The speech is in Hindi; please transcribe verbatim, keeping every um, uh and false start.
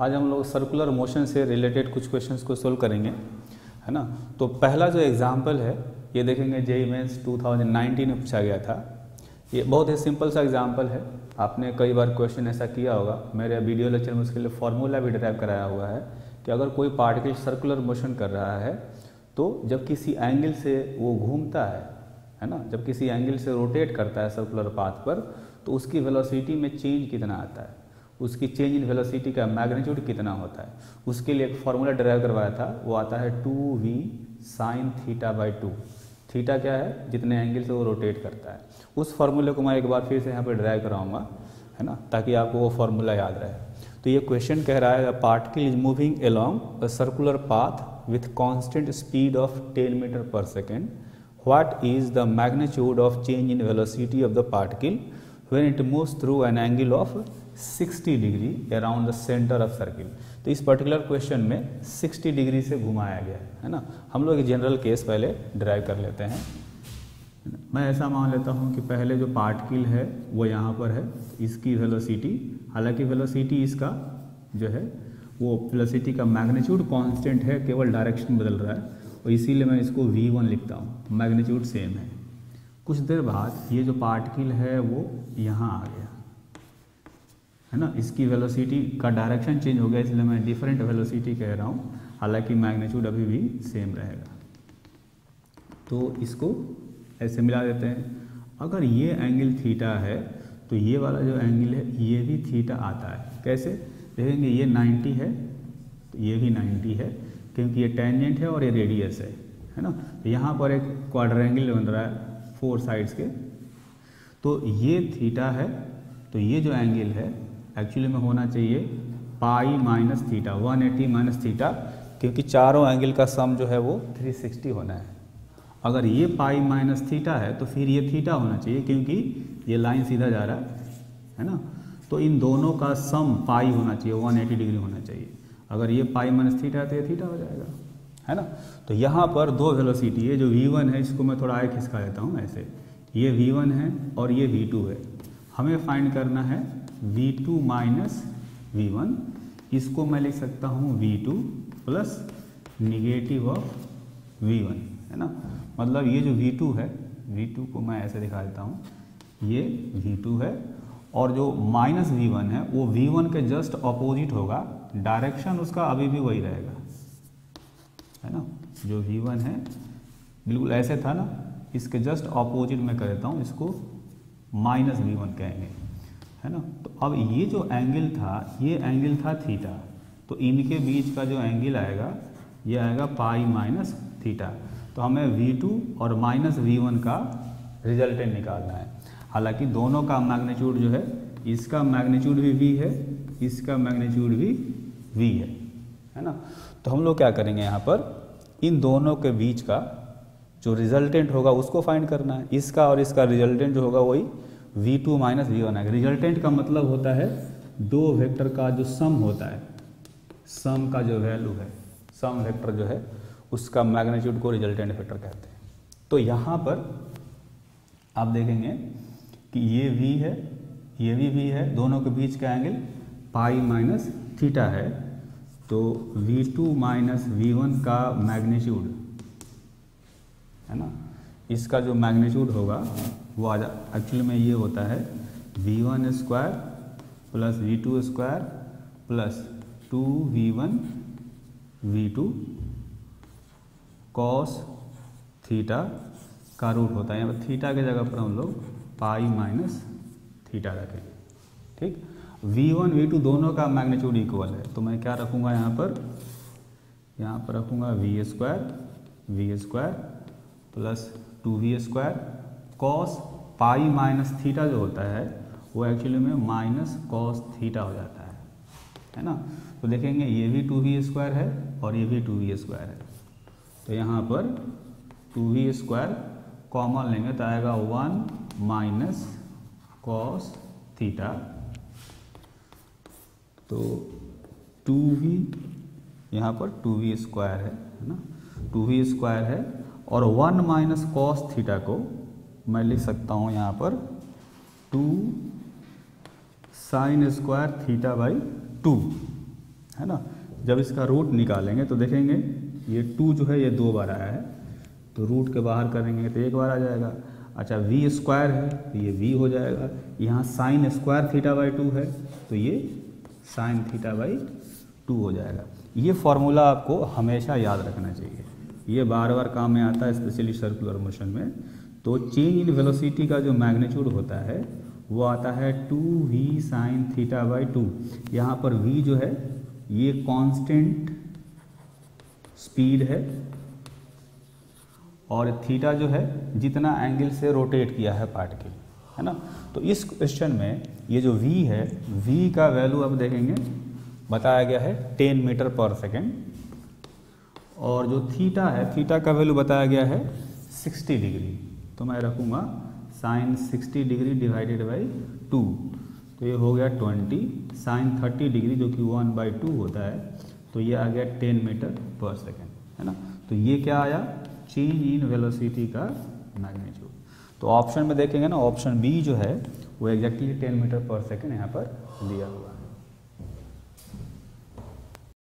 आज हम लोग सर्कुलर मोशन से रिलेटेड कुछ क्वेश्चंस को सोल्व करेंगे, है ना। तो पहला जो एग्जांपल है ये देखेंगे जेईई मेंस दो हज़ार उन्नीस में पूछा गया था। ये बहुत ही सिंपल सा एग्जांपल है, आपने कई बार क्वेश्चन ऐसा किया होगा। मेरे वीडियो लेक्चर में उसके लिए फार्मूला भी डिराइव कराया हुआ है कि अगर कोई पार्टिकल सर्कुलर मोशन कर रहा है तो जब किसी एंगल से वो घूमता है है ना, जब किसी एंगल से रोटेट करता है सर्कुलर पाथ पर, तो उसकी वेलोसिटी में चेंज कितना आता है, उसकी चेंज इन वेलोसिटी का मैग्नीट्यूड कितना होता है, उसके लिए एक फार्मूला डिराइव करवाया था। वो आता है two v sine theta by two. Theta क्या है, जितने एंगल से वो रोटेट करता है। उस फार्मूले को मैं एक बार फिर से यहाँ पर डिराइव कराऊंगा, है ना, ताकि आपको वो फार्मूला याद रहे। तो ये क्वेश्चन कह रहा है particle is moving along a circular path with constant speed of ten metre per second, what is the magnitude of change in velocity of the particle when it moves through an angle of साठ degree around the centre of circle. तो इस पर्टिकुलर क्वेश्चन में साठ डिग्री से घुमाया गया है, है ना। हम लोग एक जनरल केस पहले ड्राइव कर लेते हैं। मैं ऐसा मान लेता हूँ कि पहले जो पार्टिकल है वो यहाँ पर है, इसकी वेलोसिटी, हालांकि वेलोसिटी इसका जो है वो वेलोसिटी का मैग्नीट्यूड कांस्टेंट है, केवल डायरेक्शन बदल रहा है, और इसीलिए मैं इसको वी वन लिखता हूँ, मैग्नीट्यूड सेम है। कुछ देर बाद ये जो पार्टिकल है वो यहाँ आ गया, है ना, इसकी वेलोसिटी का डायरेक्शन चेंज हो गया, इसलिए मैं डिफरेंट वेलोसिटी कह रहा हूँ, हालांकि मैग्नीट्यूड अभी भी सेम रहेगा। तो इसको ऐसे मिला देते हैं। अगर ये एंगल थीटा है तो ये वाला जो एंगल है ये भी थीटा आता है। कैसे देखेंगे, ये नब्बे है तो ये भी नब्बे है, क्योंकि ये टेंजेंट है और ये रेडियस है, है ना। तो यहाँ पर एक क्वाड्रेंगल बन रहा है फोर साइड्स के, तो ये थीटा है, तो ये जो एंगल है एक्चुअली में होना चाहिए पाई माइनस थीटा, एक सौ अस्सी माइनस थीटा, क्योंकि चारों एंगल का सम जो है वो तीन सौ साठ होना है। अगर ये पाई माइनस थीटा है तो फिर ये थीटा होना चाहिए, क्योंकि ये लाइन सीधा जा रहा है, है ना। तो इन दोनों का सम पाई होना चाहिए, एक सौ अस्सी डिग्री होना चाहिए। अगर ये पाई माइनस थीटा है तो ये थीटा हो जाएगा, है ना। तो यहाँ पर दो वेलोसिटी है, जो वी वन है इसको मैं थोड़ा आगे खिसका देता हूँ ऐसे, ये वी वन है और ये वी टू है। हमें फाइंड करना है v two minus v one, इसको मैं लिख सकता हूँ v two plus negative of v one, है ना। मतलब ये जो वी टू है, वी टू को मैं ऐसे दिखा देता हूँ, ये वी टू है, और जो माइनस वी वन है वो वी वन के जस्ट अपोजिट होगा, डायरेक्शन उसका अभी भी वही रहेगा, है ना। जो वी वन है बिल्कुल ऐसे था ना, इसके जस्ट अपोजिट मैं कर देता हूँ, इसको माइनस वी वन कहेंगे, है ना। तो अब ये जो एंगल था, ये एंगल था थीटा, तो इनके बीच का जो एंगल आएगा ये आएगा पाई माइनस थीटा। तो हमें वी टू और माइनस वी वन का रिजल्टेंट निकालना है। हालांकि दोनों का मैग्नीट्यूड जो है, इसका मैग्नीट्यूड भी वी है, इसका मैग्नीट्यूड भी वी है, है ना। तो हम लोग क्या करेंगे, यहाँ पर इन दोनों के बीच का जो रिजल्टेंट होगा उसको फाइंड करना है। इसका और इसका रिजल्टेंट जो होगा वही v two two minus v one आएगा। रिजल्टेंट का मतलब होता है दो वेक्टर का जो सम होता है, सम का जो वैल्यू है, सम वेक्टर जो है उसका मैग्नीट्यूड को रिजल्टेंट वेक्टर कहते हैं। तो यहाँ पर आप देखेंगे कि ये v है, ये भी v है, दोनों के बीच का एंगल पाई माइनस थीटा है, तो v two two minus v one का मैग्नीट्यूड, है ना, इसका जो मैग्नीट्यूड होगा वो आ जा एक्चुअली में ये होता है v one square plus v two square plus two v one v two cos theta का रूट होता है। यहाँ पर थीटा के जगह पर हम लोग पाई माइनस थीटा रखेंगे, ठीक। वी वन वी टू दोनों का मैग्नीट्यूड इक्वल है, तो मैं क्या रखूँगा यहाँ पर, यहाँ पर रखूँगा v square v square plus two v square cos pi minus theta जो होता है वो एक्चुअली में माइनस कॉस थीटा हो जाता है, है ना। तो देखेंगे ये भी टू वी स्क्वायर है और ये भी टू वी स्क्वायर है, तो यहाँ पर टू वी स्क्वायर कॉमन लेंगे तो आएगा वन माइनस कॉस थीटा, तो टू वी यहाँ पर टू वी स्क्वायर है, है ना, टू वी स्क्वायर है, और वन माइनस कॉस थीटा को मैं लिख सकता हूँ यहाँ पर two sine square theta by two, है ना। जब इसका रूट निकालेंगे तो देखेंगे ये टू जो है ये दो बार आया है, तो रूट के बाहर करेंगे तो एक बार आ जाएगा। अच्छा वी स्क्वायर है तो ये वी हो जाएगा, यहाँ sine square theta by two है तो ये साइन थीटा बाई टू हो जाएगा। ये फार्मूला आपको हमेशा याद रखना चाहिए, ये बार बार काम में आता है स्पेशली सर्कुलर मोशन में। तो चेंज इन वेलोसिटी का जो मैग्नीट्यूड होता है वो आता है two v sine theta by two. यहाँ पर v जो है ये कांस्टेंट स्पीड है और थीटा जो है जितना एंगल से रोटेट किया है पार्टिकल, है ना। तो इस क्वेश्चन में ये जो v है, v का वैल्यू अब देखेंगे बताया गया है टेन मीटर पर सेकेंड, और जो थीटा है थीटा का वैल्यू बताया गया है सिक्सटी डिग्री। तो मैं रखूँगा sine sixty degree divided by two, तो ये हो गया ट्वेंटी, साइन थर्टी डिग्री जो कि वन बाई टू होता है, तो ये आ गया टेन मीटर पर सेकेंड, है ना। तो ये क्या आया, चेंज इन वेलोसिटी का मैग्नीट्यूड। तो ऑप्शन में देखेंगे ना, ऑप्शन बी जो है वो exactly ten metre per second यहाँ पर दिया हुआ है।